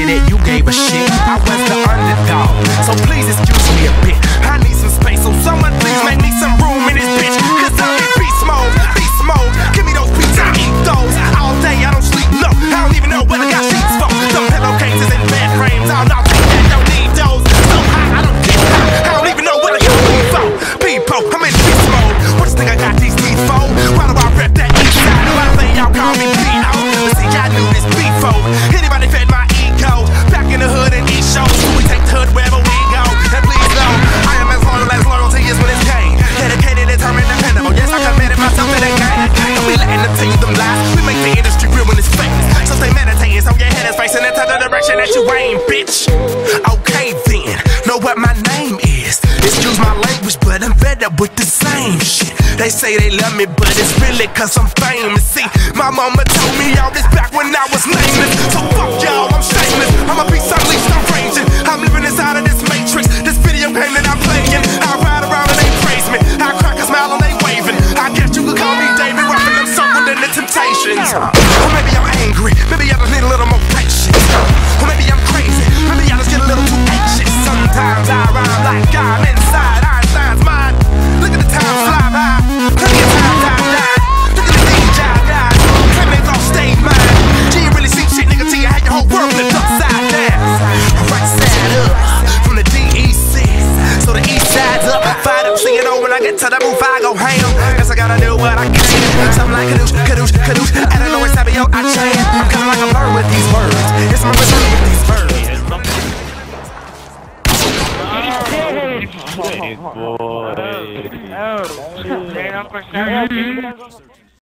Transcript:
That you gave a shit, I was the underdog, so please excuse me a bit. I need some space, so someone please make me some room in this bitch, cause I'm in beast mode, give me those beats, I eat those, all day I don't sleep, no, I don't even know what I got sheets for, some pillowcases and bed frames, I'll not take that, don't need those, so high, I don't get high, I don't even know what I got these for, people, I'm in beast mode, what you think I got these teeth for, why do I rep that east side, why do they all call me P.O., but see I knew this before, anybody fed my back in the hood and eat shows, so we take the hood wherever we go. And please know, I am as loyalty is when it's game. Dedicated, determined, dependable. Yes, I committed myself to that game. Don't be letting them tell you them lies. We make the industry real in its face. So stay meditating, so your head is facing into the direction that you aim, bitch. Okay then, know what my name is. Excuse my language, but I'm fed up with the same shit. They say they love me, but it's really cause I'm famous. See, my mama told me all this back when I was nameless. So fuck y'all, I'm shameless. I'm a beast unleashed, I'm raging. I'm living inside of this matrix, this video game that I'm playing. I ride around and they praise me. I crack a smile and they waving. I guess you could call me David, rocking them circling in the Temptations. Or maybe I'm angry, maybe I just need a little more patience. Or maybe I'm crazy, maybe I just get a little too anxious. Sometimes I rhyme like I'm inside Einstein's mind. Look at the time fly by. Look at the time die. Look at the DJI die. Claiming it's all state mine. She ain't really seen shit, nigga, till you had your whole world flipped upside down. Right side up from the DE-6, so the east side's up. Fight up, see it all when I get to the roof, I go ham. Guess I gotta do what I can. Something like kadoosh, kadoosh, kadoosh. I don't know what's happening, yo, I change. I'm kinda like a bird with these words. It's my rhythm with these birds. Boy. Oh, damn.